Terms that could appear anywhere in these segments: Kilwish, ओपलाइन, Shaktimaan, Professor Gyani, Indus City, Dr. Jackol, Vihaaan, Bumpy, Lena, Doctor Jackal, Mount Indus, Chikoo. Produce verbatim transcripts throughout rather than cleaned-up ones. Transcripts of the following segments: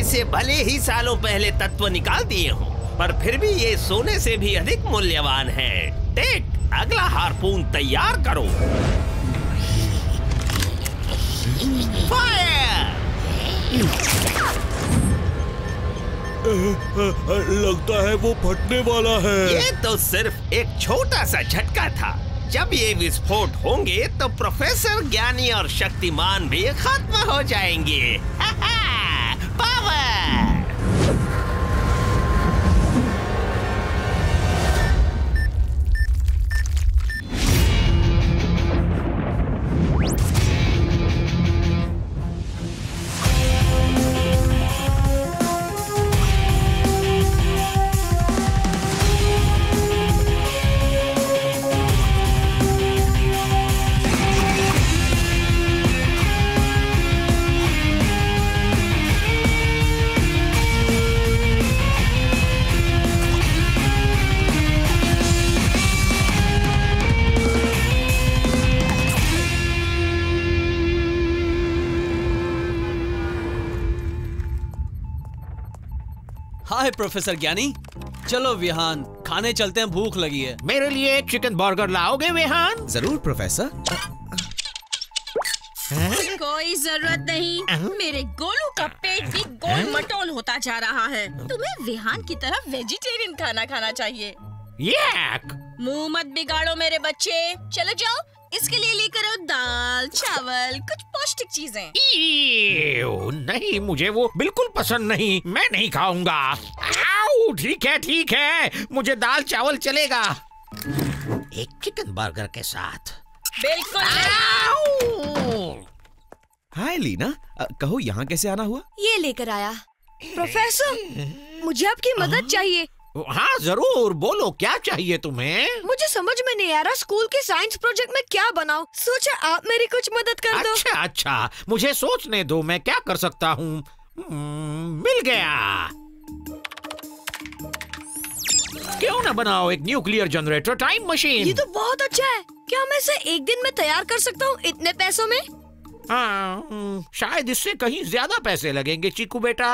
इसे भले ही सालों पहले तत्व निकाल दिए हों, पर फिर भी ये सोने से भी अधिक मूल्यवान है। टेक, अगला हार्पून तैयार करो। फायर! लगता है वो फटने वाला है। ये तो सिर्फ एक छोटा सा झटका था। जब ये विस्फोट होंगे तो प्रोफेसर ज्ञानी और शक्तिमान भी खत्म हो जाएंगे। प्रोफेसर ज्ञानी, चलो विहान, खाने चलते हैं, भूख लगी है। मेरे लिए एक चिकन बर्गर लाओगे विहान? जरूर प्रोफेसर। कोई जरूरत नहीं, मेरे गोलू का पेट भी गोल मटोल होता जा रहा है। तुम्हें विहान की तरह वेजिटेरियन खाना खाना चाहिए। मुंह मत बिगाड़ो मेरे बच्चे, चलो जाओ। इसके लिए लेकर आओ दाल, चावल, कुछ पौष्टिक चीजें। नहीं, मुझे वो बिल्कुल पसंद नहीं, मैं नहीं खाऊंगा। ठीक है ठीक है, मुझे दाल चावल चलेगा, एक चिकन बर्गर के साथ बिल्कुल। हाय लीना, कहो यहाँ कैसे आना हुआ? ये लेकर आया। प्रोफेसर, मुझे आपकी मदद चाहिए। हाँ जरूर, बोलो क्या चाहिए तुम्हें? मुझे समझ में नहीं आ रहा स्कूल के साइंस प्रोजेक्ट में क्या बनाऊं, सोचा आप मेरी कुछ मदद कर दो। अच्छा अच्छा, मुझे सोचने दो, मैं क्या कर सकता हूँ। मिल गया, क्यों ना बनाओ एक न्यूक्लियर जनरेटर टाइम मशीन। ये तो बहुत अच्छा है, क्या मैं इसे एक दिन में तैयार कर सकता हूँ इतने पैसों में? हाँ, शायद इससे कहीं ज्यादा पैसे लगेंगे चीकू बेटा।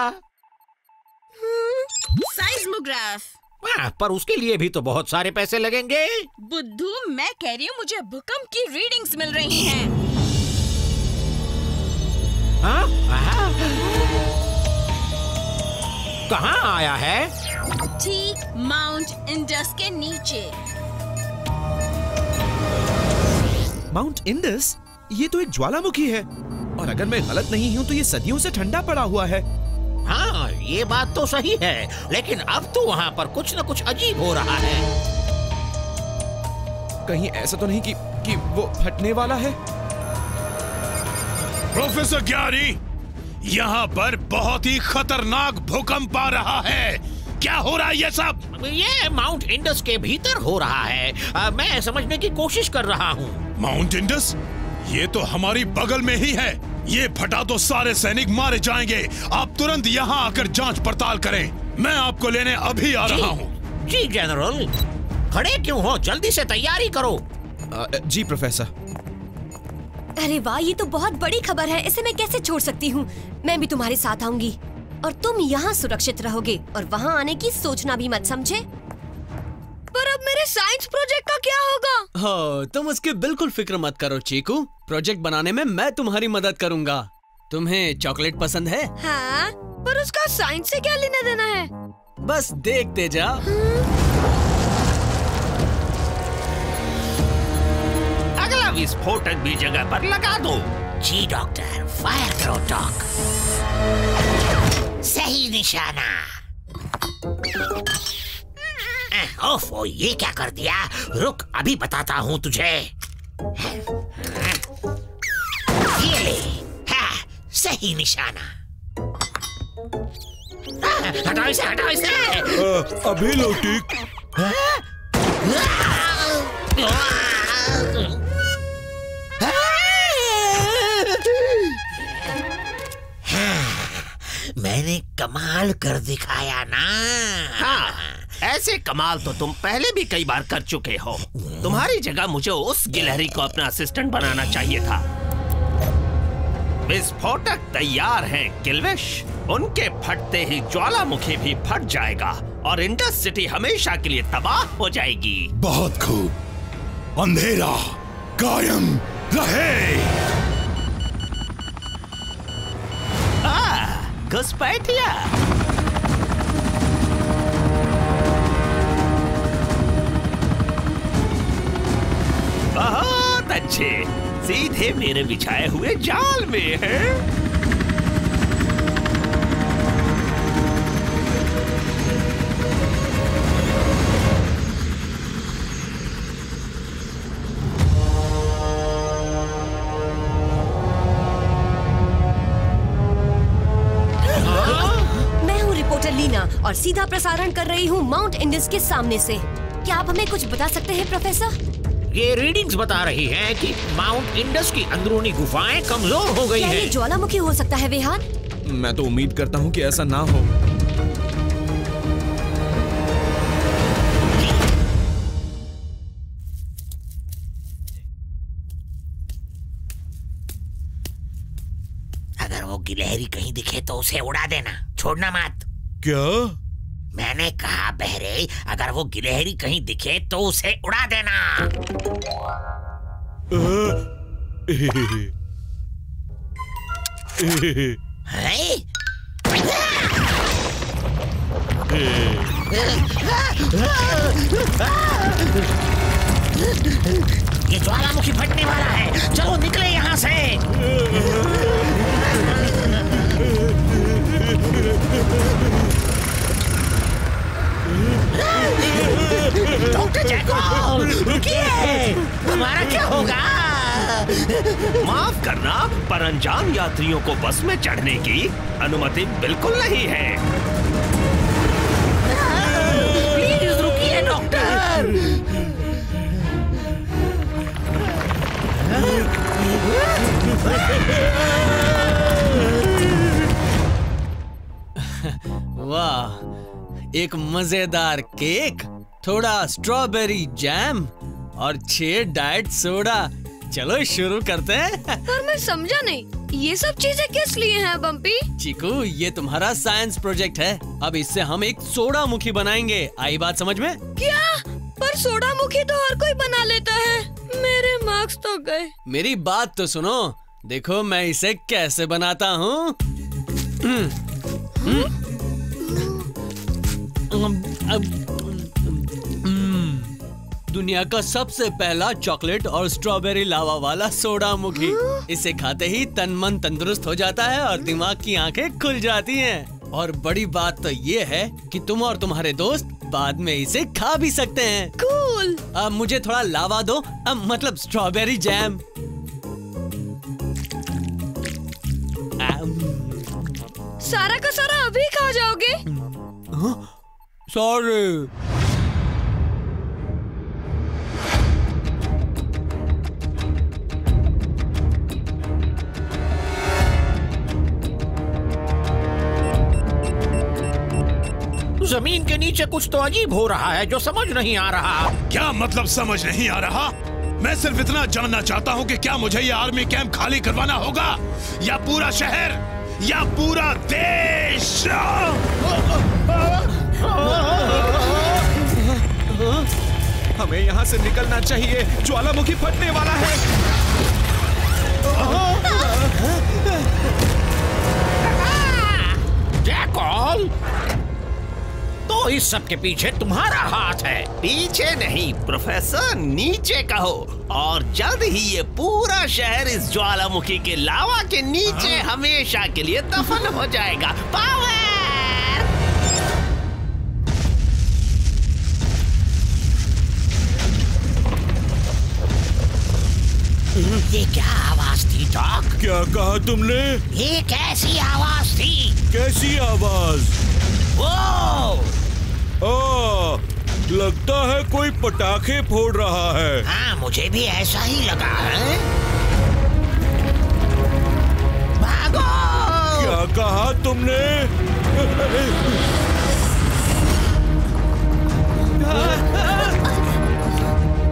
साइस्मोग्राफ। हाँ, पर उसके लिए भी तो बहुत सारे पैसे लगेंगे। बुद्धू, मैं कह रही हूँ मुझे भूकंप की रीडिंग्स मिल रही हैं। हाँ? कहाँ आया है? ठीक माउंट इंडस के नीचे। Mount Indus? ये तो एक ज्वालामुखी है, और अगर मैं गलत नहीं हूँ तो ये सदियों से ठंडा पड़ा हुआ है। हाँ, ये बात तो सही है, लेकिन अब तो वहाँ पर कुछ न कुछ अजीब हो रहा है। कहीं ऐसा तो नहीं कि कि वो फटने वाला है? प्रोफेसर ग्यारी, यहाँ पर बहुत ही खतरनाक भूकंप आ रहा है। क्या हो रहा है ये सब? ये माउंट इंडस के भीतर हो रहा है। आ, मैं समझने की कोशिश कर रहा हूँ। Mount Indus? ये तो हमारी बगल में ही है। ये फटा तो सारे सैनिक मारे जाएंगे। आप तुरंत यहाँ आकर जांच पड़ताल करें। मैं आपको लेने अभी आ रहा हूँ। जी जनरल, खड़े क्यों हो? जल्दी से तैयारी करो। आ, जी प्रोफेसर। अरे वाह, ये तो बहुत बड़ी खबर है, इसे मैं कैसे छोड़ सकती हूँ। मैं भी तुम्हारे साथ आऊंगी, और तुम यहाँ सुरक्षित रहोगे, और वहाँ आने की सोचना भी मत, समझे? पर अब मेरे साइंस प्रोजेक्ट का क्या होगा? हो, तुम उसकी बिल्कुल फिक्र मत करो चीकू, प्रोजेक्ट बनाने में मैं तुम्हारी मदद करूंगा। तुम्हें चॉकलेट पसंद है? हाँ, पर उसका साइंस से क्या लेना देना है? बस देखते जा। अगला विस्फोटक भी जगह पर लगा दो। जी डॉक्टर, फायर करो डॉक। सही निशाना। ओफो, ये क्या कर दिया? रुक, अभी बताता हूँ तुझे। ये ले। हाँ, सही निशाना। हटाओ इसे, हटाओ इसे। अभी लो टिक। मैंने कमाल कर दिखाया ना। हाँ, ऐसे कमाल तो तुम पहले भी कई बार कर चुके हो। तुम्हारी जगह मुझे उस गिलहरी को अपना असिस्टेंट बनाना चाहिए था। विस्फोटक तैयार है किल्विश। उनके फटते ही ज्वालामुखी भी फट जाएगा और इंडस सिटी हमेशा के लिए तबाह हो जाएगी। बहुत खूब, अंधेरा कायम रहे। आ, घुसपैठिया। बहुत अच्छे, सीधे मेरे बिछाए हुए जाल में हैं। और सीधा प्रसारण कर रही हूँ माउंट इंडस के सामने से। क्या आप हमें कुछ बता सकते हैं प्रोफेसर? ये रीडिंग्स बता रही हैं कि माउंट इंडस की अंदरूनी गुफाएं कमजोर हो गई हैं। क्या ये ज्वालामुखी हो सकता है विहान? मैं तो उम्मीद करता हूँ कि ऐसा ना हो। अगर वो गिलहरी कहीं दिखे तो उसे उड़ा देना, छोड़ना मत। क्या? मैंने कहा बहरे, अगर वो गिलहरी कहीं दिखे तो उसे उड़ा देना। ये ज्वालामुखी फटने वाला है, चलो निकले यहाँ से। डॉक्टर जैकल, रुकिए, हमारा क्या होगा? माफ करना, पर अनजान यात्रियों को बस में चढ़ने की अनुमति बिल्कुल नहीं है। प्लीज रुकिए डॉक्टर। वाह, एक मजेदार केक, थोड़ा स्ट्रॉबेरी जैम और छह डाइट सोडा। चलो शुरू करते हैं। पर मैं समझा नहीं, ये सब चीजें किस लिए हैं बम्पी? चिकू, ये तुम्हारा साइंस प्रोजेक्ट है। अब इससे हम एक सोडा मुखी बनाएंगे। आई बात समझ में? क्या? पर सोडा मुखी तो हर कोई बना लेता है। मेरे मार्क्स तो गए। मेरी बात तो सुनो, देखो मैं इसे कैसे बनाता हूँ। दुनिया का सबसे पहला चॉकलेट और स्ट्रॉबेरी लावा वाला सोडा मुखी। इसे खाते ही तन मन तंदुरुस्त हो जाता है और दिमाग की आंखें खुल जाती हैं। और बड़ी बात तो ये है कि तुम और तुम्हारे दोस्त बाद में इसे खा भी सकते हैं। कूल। अब मुझे थोड़ा लावा दो, अब मतलब स्ट्रॉबेरी जैम। सारा का सारा अभी खा जाओगे? हाँ? Sorry. जमीन के नीचे कुछ तो अजीब हो रहा है जो समझ नहीं आ रहा। क्या मतलब समझ नहीं आ रहा? मैं सिर्फ इतना जानना चाहता हूँ कि क्या मुझे ये आर्मी कैंप खाली करवाना होगा, या पूरा शहर, या पूरा देश? आ, आ, आ, आ, हमें यहाँ से निकलना चाहिए, ज्वालामुखी फटने वाला है। जैकल, तो इस सब के पीछे तुम्हारा हाथ है। पीछे नहीं प्रोफेसर, नीचे कहो, और जल्द ही ये पूरा शहर इस ज्वालामुखी के लावा के नीचे हमेशा के लिए दफन हो जाएगा। पावर! ये क्या आवाज थी डॉक? क्या कहा तुमने? ये कैसी आवाज थी? कैसी आवाज? वो ओ, लगता है कोई पटाखे फोड़ रहा है। हाँ, मुझे भी ऐसा ही लगा है। भागो! क्या कहा तुमने?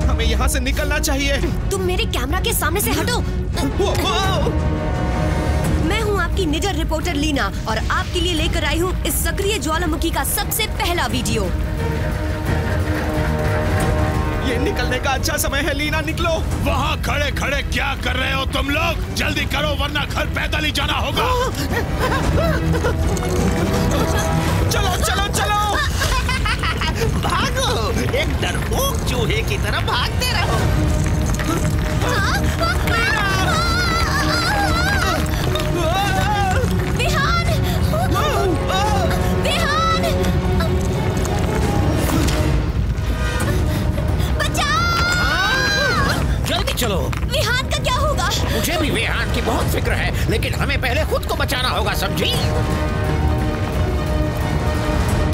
हमें यहाँ से निकलना चाहिए। तुम मेरे कैमरा के सामने से हटो। मैं हूँ आपकी की निडर रिपोर्टर लीना और आपके लिए लेकर आई हूँ इस सक्रिय ज्वालामुखी का सबसे पहला वीडियो। ये निकलने का अच्छा समय है लीना, निकलो। वहाँ खड़े खड़े क्या कर रहे हो तुम लोग? जल्दी करो वरना घर पैदल ही जाना होगा। चलो चलो चलो, भागो, एक डरपोक चूहे की तरह भागते रहो। विहान, विहान, बचाओ! जल्दी चलो। विहान का क्या होगा? मुझे भी विहान की बहुत फिक्र है, लेकिन हमें पहले खुद को बचाना होगा, समझी?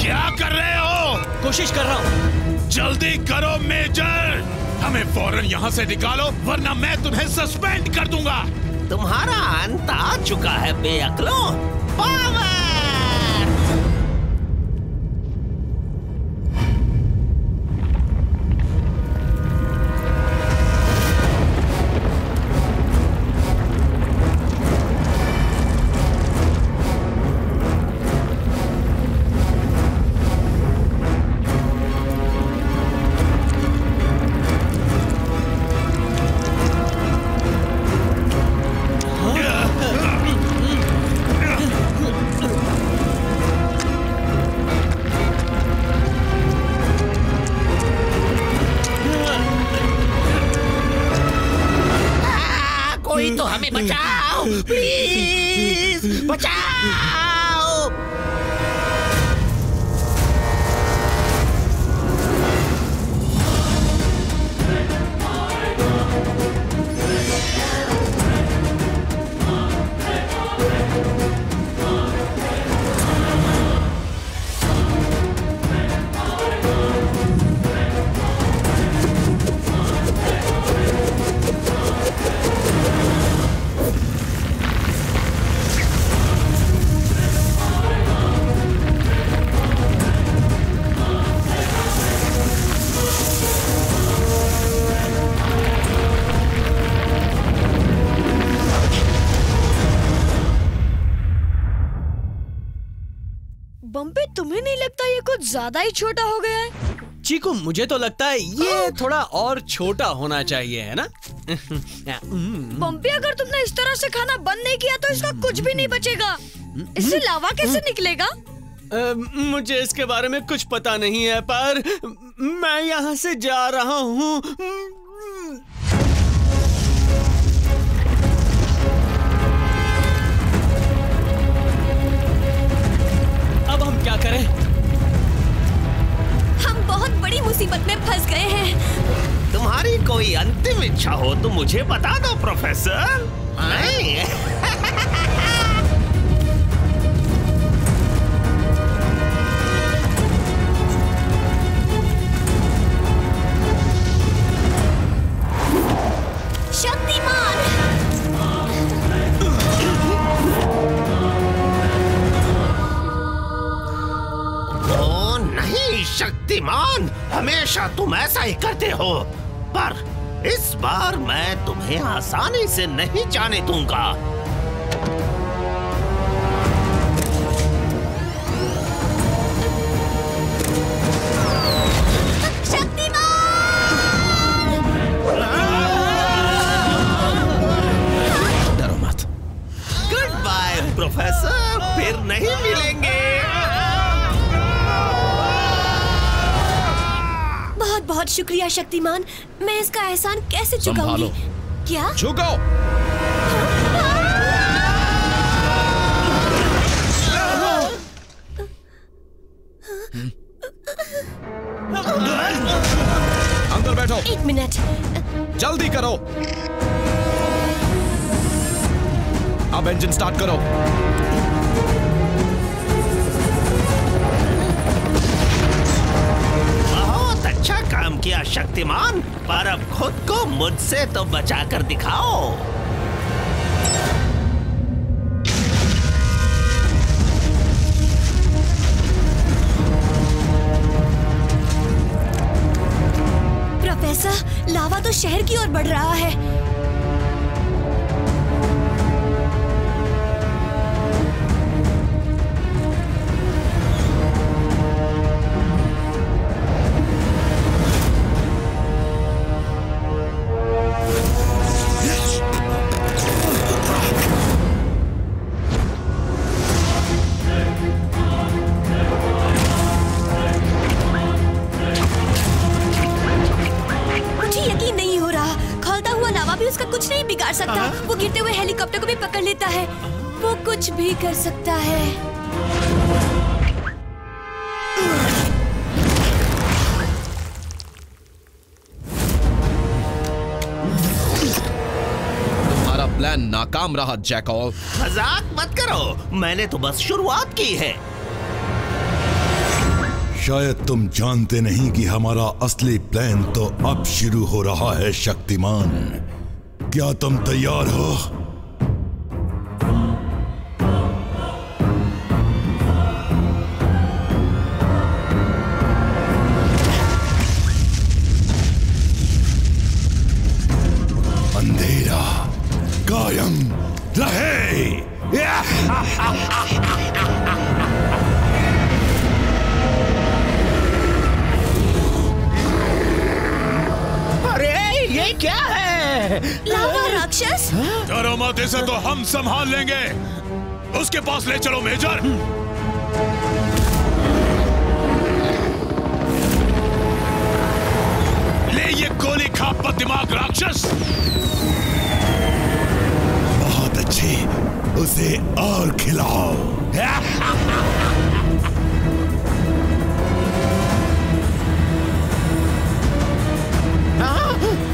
क्या कर रहे हो? कोशिश कर रहा हूँ। जल्दी करो मेजर, हमें फौरन यहाँ से निकालो वरना मैं तुम्हें सस्पेंड कर दूंगा। तुम्हारा अंत आ चुका है बेअक्लों। ज्यादा ही छोटा हो गया है चीकू, मुझे तो लगता है ये थोड़ा और छोटा होना चाहिए, है ना? बम्पी, अगर तुमने इस तरह से खाना बंद नहीं किया तो इसका कुछ भी नहीं बचेगा। इससे लावा कैसे निकलेगा? आ, मुझे इसके बारे में कुछ पता नहीं है, पर मैं यहाँ से जा रहा हूँ। अब हम क्या करें? बहुत बड़ी मुसीबत में फंस गए हैं। तुम्हारी कोई अंतिम इच्छा हो तो मुझे बता दो प्रोफेसर। शक्तिमान, हमेशा तुम ऐसा ही करते हो, पर इस बार मैं तुम्हें आसानी से नहीं जाने दूंगा। शक्तिमान, डरो मत। गुड बाय प्रोफेसर, फिर नहीं मिलेंगे। बहुत बहुत शुक्रिया शक्तिमान, मैं इसका एहसान कैसे चुकाऊंगी? क्या? चुकाओ। अंदर बैठो। एक मिनट, जल्दी करो। अब इंजन स्टार्ट करो। अच्छा काम किया शक्तिमान, पर अब खुद को मुझसे तो बचा कर दिखाओ। प्रोफेसर, लावा तो शहर की ओर बढ़ रहा है। उसका कुछ नहीं बिगाड़ सकता। वो गिरते हुए हेलीकॉप्टर को भी पकड़ लेता है, वो कुछ भी कर सकता है। तुम्हारा प्लान नाकाम रहा जैकल। मजाक मत करो, मैंने तो बस शुरुआत की है। शायद तुम जानते नहीं कि हमारा असली प्लान तो अब शुरू हो रहा है। शक्तिमान, क्या तुम तैयार हो? अंधेरा कायम रहे। ये क्या है? लावा राक्षस? डरो मत, इसे तो हम संभाल लेंगे। उसके पास ले चलो मेजर। ले ये गोली खा बददिमाग राक्षस। बहुत अच्छी, उसे और खिलाओ।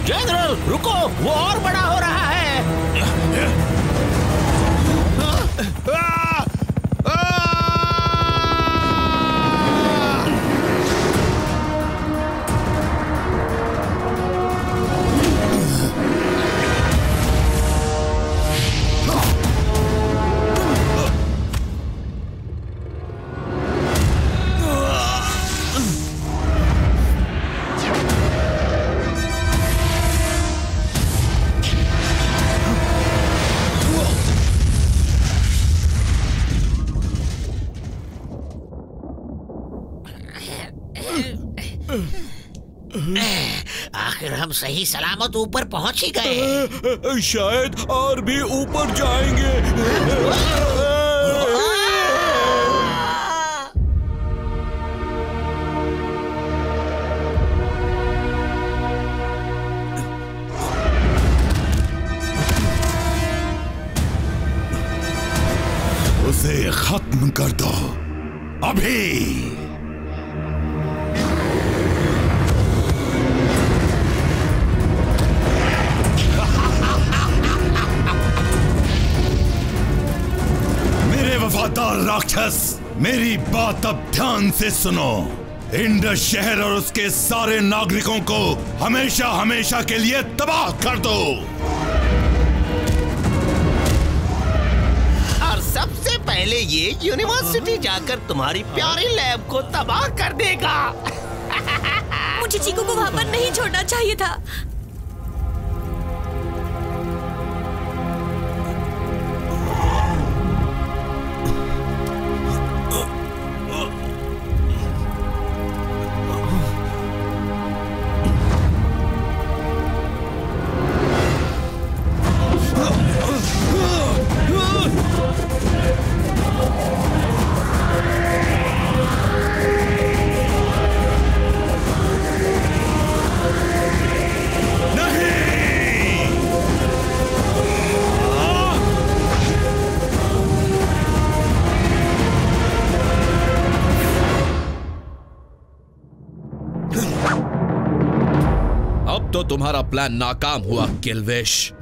जनरल रुको, वो और बड़ा हो रहा है। हम सही सलामत ऊपर पहुंच ही गए। शायद और भी ऊपर जाएंगे। उसे खत्म कर दो अभी। राक्षस, मेरी बात अब ध्यान से सुनो। इंडस शहर और उसके सारे नागरिकों को हमेशा हमेशा के लिए तबाह कर दो। और सबसे पहले ये यूनिवर्सिटी जाकर तुम्हारी प्यारी लैब को तबाह कर देगा। मुझे चीकू को वहाँ पर नहीं छोड़ना चाहिए था। तुम्हारा प्लान नाकाम हुआ किल्विश।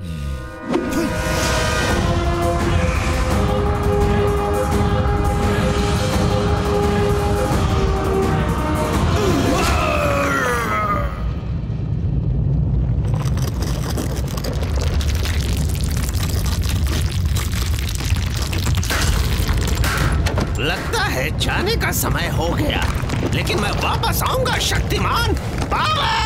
लगता है जाने का समय हो गया, लेकिन मैं वापस आऊंगा शक्तिमान। पावर!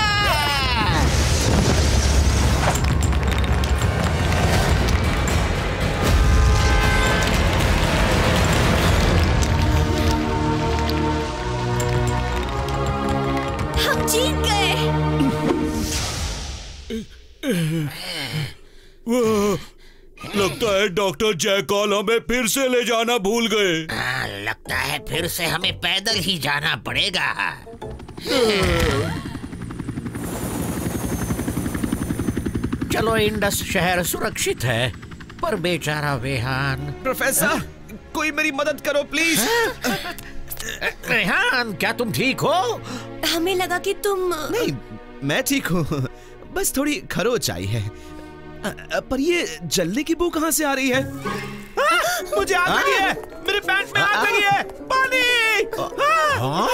लगता है डॉक्टर जैकल हमें फिर से ले जाना भूल गए। आ, लगता है फिर से हमें पैदल ही जाना पड़ेगा। चलो इंडस शहर सुरक्षित है, पर बेचारा विहान। प्रोफेसर कोई मेरी मदद करो प्लीज। रेहान क्या तुम ठीक हो? हमें लगा कि तुम। नहीं मैं ठीक हूँ, बस थोड़ी खरोच आई है। पर ये जलने की बू कहाँ से आ रही है? आ, मुझे आग लगी है, मेरे पैंट में आग लगी है। पानी! हाँ?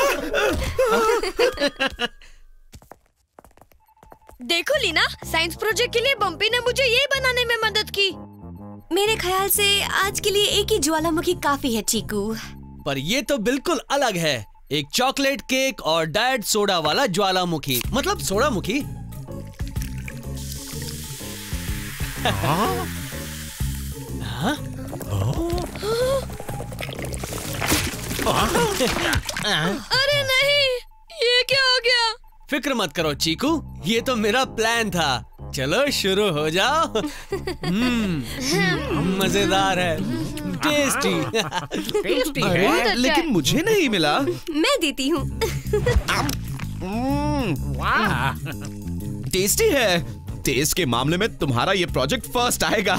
देखो लीना, साइंस प्रोजेक्ट के लिए बम्पी ने मुझे ये बनाने में मदद की। मेरे ख्याल से आज के लिए एक ही ज्वालामुखी काफी है चीकू। पर ये तो बिल्कुल अलग है, एक चॉकलेट केक और डाइट सोडा वाला ज्वालामुखी, मतलब सोडा मुखी। हाँ? हाँ? अरे नहीं, ये क्या हो गया? फिक्र मत करो चीकू, ये तो मेरा प्लान था। चलो शुरू हो जाओ। हम्म, मजेदार है, टेस्टी टेस्टी है, लेकिन मुझे नहीं मिला। मैं देती हूँ। टेस्टी है, टेस्ट के मामले में तुम्हारा ये प्रोजेक्ट फर्स्ट आएगा।